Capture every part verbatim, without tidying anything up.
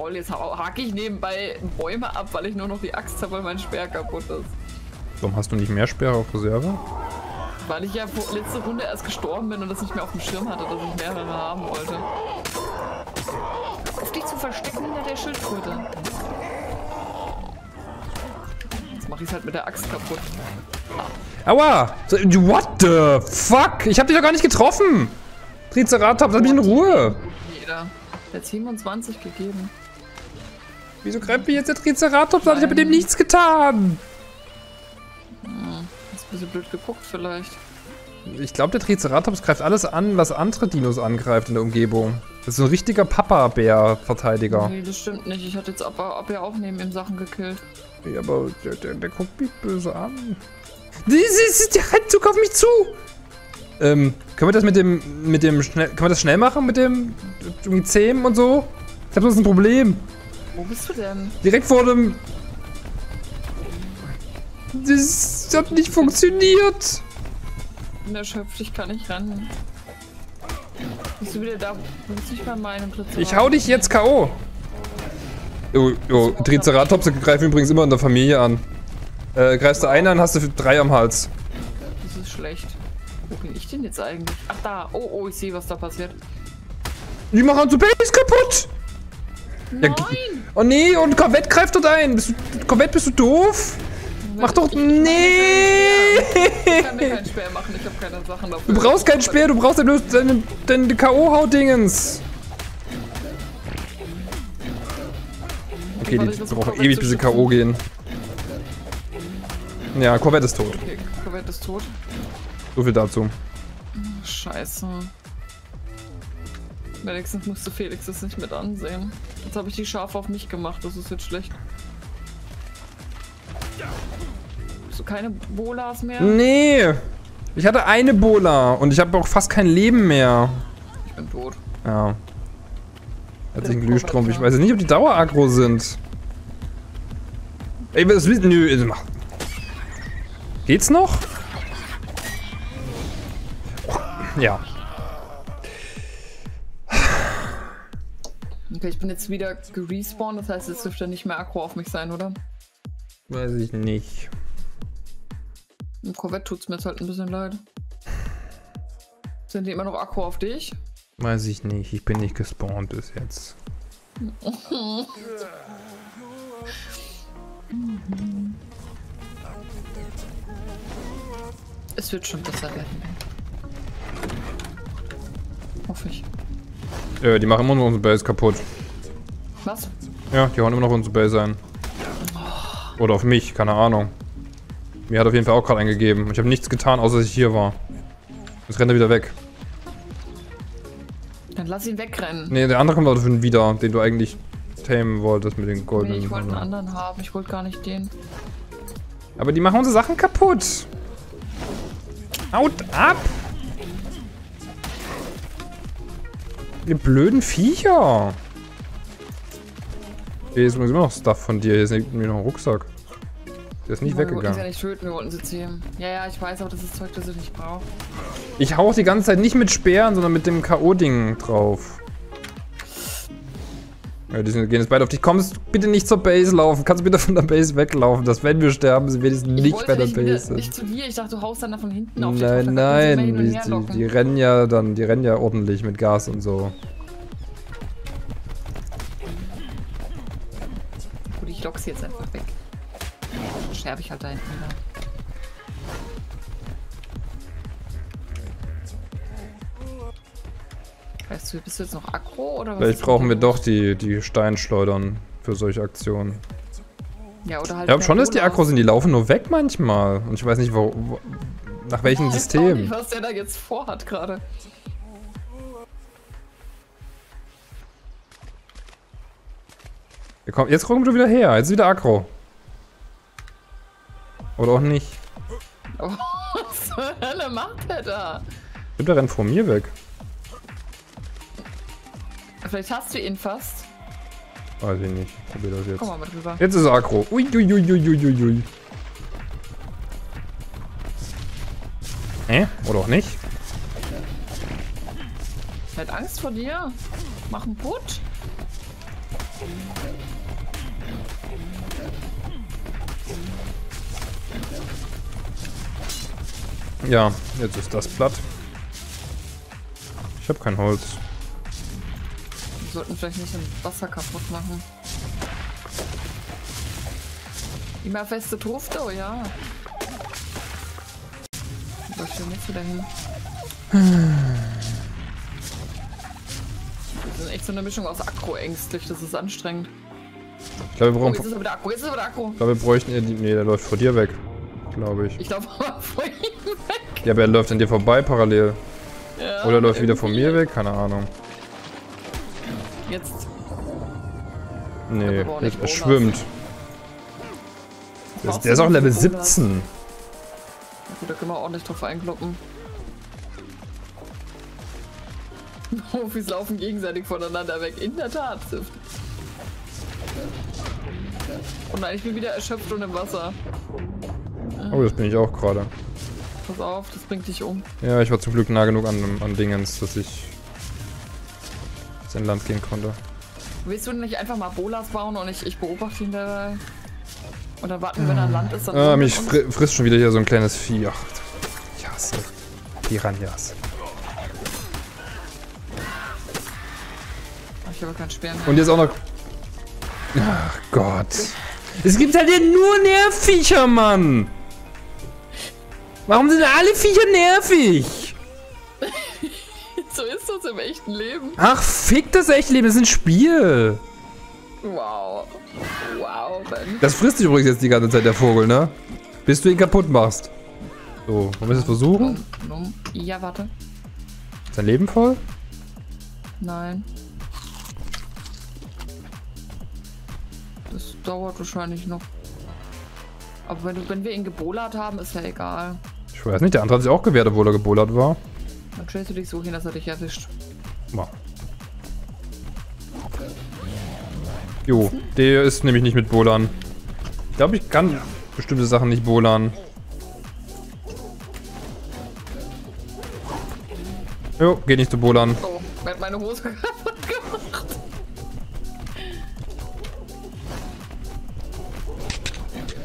toll, jetzt hake ich nebenbei Bäume ab, weil ich nur noch die Axt habe, weil mein Speer kaputt ist. Warum hast du nicht mehr Speere auf Reserve? Weil ich ja letzte Runde erst gestorben bin und das nicht mehr auf dem Schirm hatte, dass ich mehrere haben wollte. Auf dich zu verstecken hinter der Schildkröte. Jetzt mache ich es halt mit der Axt kaputt. Ah. Aua! What the fuck? Ich habe dich doch gar nicht getroffen! Triceratops, lass mich in Ruhe! Jeder. Der hat siebenundzwanzig gegeben. Wieso greift mich jetzt der Triceratops an? Ich habe mit dem nichts getan! Bisschen blöd geguckt vielleicht. Ich glaube, der Triceratops greift alles an, was andere Dinos angreift in der Umgebung. Das ist so ein richtiger Papa-Bär-Verteidiger. Nee, das stimmt nicht. Ich hatte jetzt Abwehr auch neben ihm Sachen gekillt. Ja, aber der, der, der guckt mich böse an. Der Heimzug auf mich zu! Ähm, können wir das mit dem, mit dem, schnell, können wir das schnell machen mit dem, mit Zähmen und so? Ich hab sonst ein Problem. Wo bist du denn? Direkt vor dem... Das hat nicht funktioniert! Ich bin erschöpft, ich kann nicht ran. Bist du wieder da? Du bist nicht bei meinem Triceratops. Ich hau dich jetzt K O Oh, oh, Triceratops greifen übrigens immer in der Familie an. Äh, greifst du einen an, hast du drei am Hals. Das ist schlecht. Wo bin ich denn jetzt eigentlich? Ach da, oh, oh, ich sehe, was da passiert. Die machen unsere Babys kaputt! Nein! Ja, oh nee, und Corvette greift dort ein! Bist du, Corvette, bist du doof? Mach doch... Nee! Ich kann mir keinen Speer machen, ich hab keine Sachen dafür. Du brauchst keinen Speer, du brauchst deine, deine, deine K O-Haut-Dingens. Okay, die, die brauchen ewig, bis sie K O gehen. Ja, Corvette ist tot. Okay, Corvette ist tot. So viel dazu. Scheiße. Wenigstens musste Felix das nicht mit ansehen. Jetzt habe ich die Schafe auf mich gemacht, das ist jetzt schlecht. Keine Bolas mehr? Nee! Ich hatte eine Bola und ich habe auch fast kein Leben mehr. Ich bin tot. Ja. Herzlichen Glühstrumpf. Ich weiß nicht, ob die Dauer-Aggro sind. Ey, was willst du? Nö. Geht's noch? Ja. Okay, ich bin jetzt wieder gerespawnt. Das heißt, jetzt dürfte nicht mehr Aggro auf mich sein, oder? Weiß ich nicht. Im Corvette tut's mir jetzt halt ein bisschen leid. Sind die immer noch Akku auf dich? Weiß ich nicht, ich bin nicht gespawnt bis jetzt. Es wird schon besser werden. Hoffe ich. Äh, die machen immer noch unsere Base kaputt. Was? Ja, die hauen immer noch unsere Base ein. Oder auf mich, keine Ahnung. Mir hat auf jeden Fall auch gerade eingegeben. Ich habe nichts getan, außer dass ich hier war. Jetzt rennt er wieder weg. Dann lass ihn wegrennen. Ne, der andere kommt auch wieder, den du eigentlich tamen wolltest mit den goldenen. Nee, ich wollte einen anderen haben. Ich wollte gar nicht den. Aber die machen unsere Sachen kaputt. Haut ab! Ihr blöden Viecher. Hier ist übrigens immer noch Stuff von dir. Hier ist irgendwie noch ein Rucksack. Der ist nicht wir weggegangen. Wir wollten sie nicht töten, wir wollten sie ziehen. Ja, ja, ich weiß auch, das ist Zeug, das ich nicht brauche. Ich hau die ganze Zeit nicht mit Speeren, sondern mit dem K O-Ding drauf. Ja, die gehen jetzt beide auf dich. Kommst bitte nicht zur Base laufen. Kannst bitte von der Base weglaufen, dass wenn wir sterben, sie wenigstens nicht bei der nicht Base sind. Nicht zu dir, ich dachte, du haust dann da von hinten auf dich. Nein, drauf, nein, die, die, die rennen ja dann, die rennen ja ordentlich mit Gas und so. Gut, ich lock sie jetzt einfach weg. Sterbe ich halt da hinten. Weißt du, bist du jetzt noch aggro oder was? Vielleicht brauchen wir doch die, die Steinschleudern für solche Aktionen. Ja, oder halt. Ich glaube schon, dass die aggro sind, die laufen nur weg manchmal. Und ich weiß nicht, wo, wo, nach welchem ja, System. Ich weiß nicht, was der da jetzt vorhat gerade. Ja, komm, jetzt kommen wir wieder her, jetzt ist wieder aggro. Oder auch nicht. Oh, was zur Hölle macht der da? Ich glaub, der rennt vor mir weg. Vielleicht hast du ihn fast. Weiß ich nicht. Ich probier das jetzt. Komm mal mit rüber. Jetzt ist er aggro. Ui, ui, ui, ui, ui, ui. Hä? Oder auch nicht? Er hat Angst vor dir. Mach einen Putt. Ja, jetzt ist das platt. Ich habe kein Holz. Wir sollten vielleicht nicht im Wasser kaputt machen. Immer feste Trufto, ja. Da schön nicht wieder hin. Das ist echt so eine Mischung aus Akro-ängstlich, das ist anstrengend. Ich glaube, wir brauchen. Oh, jetzt ist er wieder Akro, jetzt ist er wieder Akro. Ich glaube, wir bräuchten. Nee, der läuft vor dir weg. Glaube ich. Ich glaube, er war vor ihm weg. Ja, aber er läuft an dir vorbei parallel. Ja, oder er läuft wieder von mir weg? Keine Ahnung. Jetzt. Nee, jetzt er schwimmt. Das, der ist auch Level siebzehn. Na gut, da können wir ordentlich drauf einkloppen. Profis laufen gegenseitig voneinander weg. In der Tat. Oh nein, ich bin wieder erschöpft und im Wasser. Oh, das bin ich auch gerade. Pass auf, das bringt dich um. Ja, ich war zum Glück nah genug an, an Dingens, dass ich ins Inland gehen konnte. Willst du nicht einfach mal Bolas bauen und ich, ich beobachte ihn dabei? Und dann warten, wenn er an Land ist, dann... Ah, mich fri frisst schon wieder hier so ein kleines Vieh. Ach, ich hasse Piranhas. Ich habe keinen Speer mehr. Und jetzt auch noch... Ach Gott. Es gibt halt hier nur Nervviecher, Mann! Warum sind alle Viecher nervig? So ist das im echten Leben. Ach, fick das echte Leben, das ist ein Spiel. Wow. Wow, Ben. Das frisst dich übrigens jetzt die ganze Zeit, der Vogel, ne? Bis du ihn kaputt machst. So, wollen wir es versuchen? Ja, warte. Ist dein Leben voll? Nein. Das dauert wahrscheinlich noch. Aber wenn, wenn wir ihn gebolert haben, ist ja egal. Ich weiß nicht, der andere hat sich auch gewehrt, obwohl er gebolert war. Dann stellst du dich so hin, dass er dich erwischt. Wow. Jo, der ist nämlich nicht mit Bolern. Ich glaube, ich kann bestimmte Sachen nicht bolern. Jo, geht nicht zu bolern. Oh, er hat meine Hose kaputt gemacht.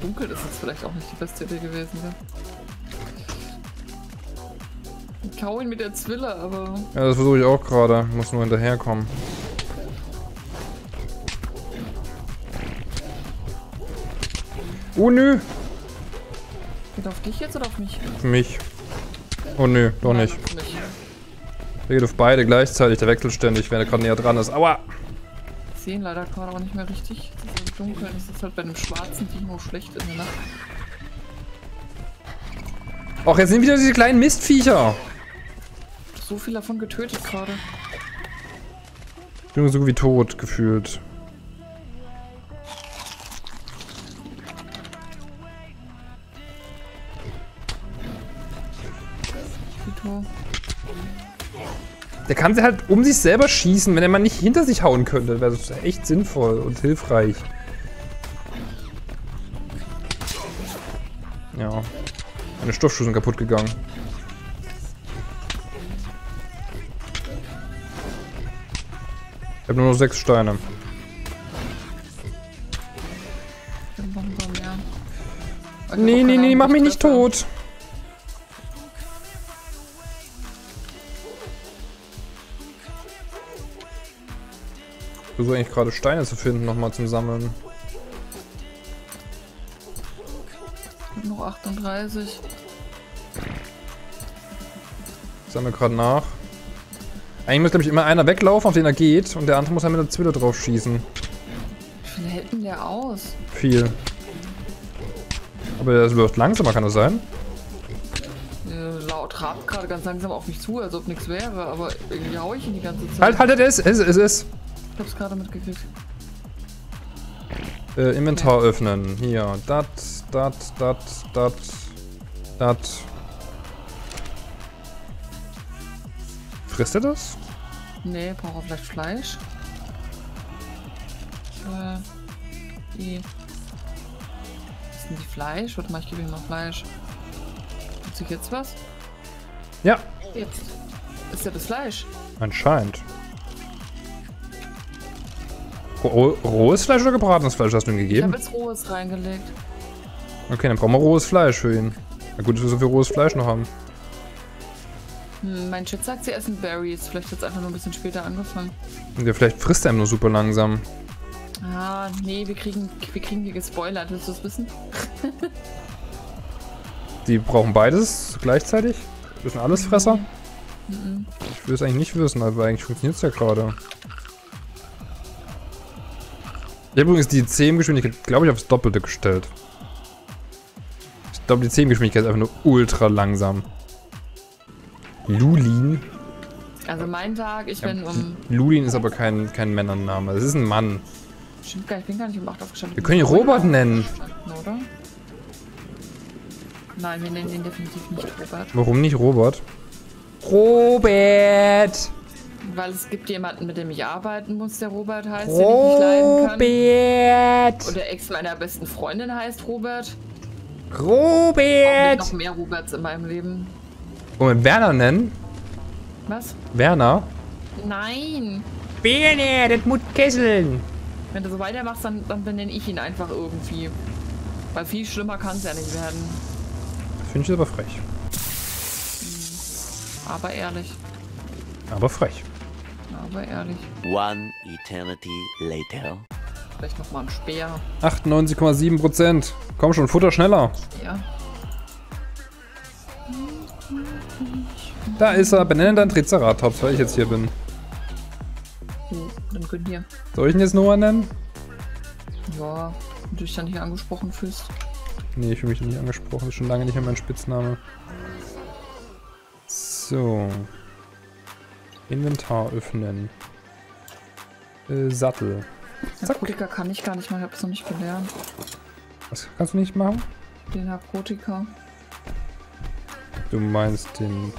Dunkel ist jetzt vielleicht auch nicht die beste Idee gewesen, ja. Ich hau ihn mit der Zwille, aber... Ja, das versuche ich auch gerade. Muss nur hinterherkommen. Oh, nö! Geht auf dich jetzt oder auf mich? Auf mich. Oh, nö, doch Nein, nicht. nicht. Der geht auf beide gleichzeitig, der wechselt ständig, wenn er gerade näher dran ist. Aua! Sehen leider gerade auch nicht mehr richtig. Das ist im Dunkeln, das ist halt bei einem schwarzen Dino schlecht in der Nacht. Ach, jetzt sind wieder diese kleinen Mistviecher! So viel davon getötet gerade. Ich bin so gut wie tot gefühlt. Der kann sie halt um sich selber schießen, wenn er mal nicht hinter sich hauen könnte. Wäre das echt sinnvoll und hilfreich. Ja. Meine Stoffschuhe sind kaputt gegangen. Ich habe nur noch sechs Steine. Nee, nee, nee, mach mich nicht tot. Ich versuche eigentlich gerade Steine zu finden, nochmal zum Sammeln. Noch achtunddreißig. Ich sammle gerade nach. Eigentlich muss, glaube ich, immer einer weglaufen, auf den er geht, und der andere muss dann mit der Zwille drauf schießen. Wie viel hält denn der aus? Viel. Aber der läuft langsamer, kann das sein? Der trabt gerade ganz langsam auf mich zu, als ob nichts wäre, aber irgendwie hau ich ihn die ganze Zeit. Halt, halt, es ist, es ist. Ich hab's gerade mitgekriegt. Äh, Inventar okay. Öffnen. Hier. Dat, dat, dat, dat, dat. Frisst er das? Nee, braucht er vielleicht Fleisch. Äh, die. Was ist denn die Fleisch? Warte mal, ich gebe ihm mal Fleisch. Tut sich jetzt was? Ja. Jetzt. Ist ja das Fleisch. Anscheinend. Rohes Fleisch oder gebratenes Fleisch hast du ihm gegeben? Ich habe jetzt rohes reingelegt. Okay, dann brauchen wir rohes Fleisch für ihn. Na gut, dass wir so viel rohes Fleisch noch haben. Hm, mein Chat sagt, sie essen Berries. Vielleicht hat es einfach nur ein bisschen später angefangen. Ja, vielleicht frisst er ihm nur super langsam. Ah, nee, wir kriegen, wir kriegen die gespoilert. Willst du das wissen? Die brauchen beides gleichzeitig? Das sind Allesfresser? Mhm. Ich will es eigentlich nicht wissen, aber eigentlich funktioniert es ja gerade. Ich habe übrigens die C M-Geschwindigkeit, glaube ich, aufs Doppelte gestellt. Ich glaube, die C M-Geschwindigkeit ist einfach nur ultra langsam. Lulin. Also mein Tag, ich ja, bin um... Lulin ist aber kein, kein Männername, das ist ein Mann. Stimmt gar nicht, ich bin gar nicht um acht aufgestanden. Wir können ihn Robert nennen. Oder? Nein, wir nennen ihn definitiv nicht Robert. Warum nicht Robert? Robert! Weil es gibt jemanden, mit dem ich arbeiten muss, der Robert heißt, Robert, den ich nicht leiden kann. Robert! Oder Ex meiner besten Freundin heißt Robert. Robert! Ich brauche noch mehr Roberts in meinem Leben. Wollen wir Werner nennen? Was? Werner? Nein! Werner, das muss kesseln! Wenn du so weitermachst, dann, dann benenne ich ihn einfach irgendwie. Weil viel schlimmer kann es ja nicht werden. Finde ich aber frech. Aber ehrlich. Aber frech. Aber ehrlich. One eternity later. Vielleicht nochmal ein Speer. achtundneunzig Komma sieben Prozent. Komm schon, Futter schneller. Ja. Da ist er. Benenne deinen Triceratops, weil ich jetzt hier bin. Hm, dann könnt ihr. Soll ich ihn jetzt Noah nennen? Ja, wenn du dich dann nicht angesprochen fühlst. Nee, ich fühle mich nicht angesprochen. Das ist schon lange nicht mehr mein Spitzname. So. Inventar öffnen. Äh, Sattel. Narkotika kann ich gar nicht machen, ich hab's noch nicht gelernt. Was kannst du nicht machen? Den Narkotika. Du meinst den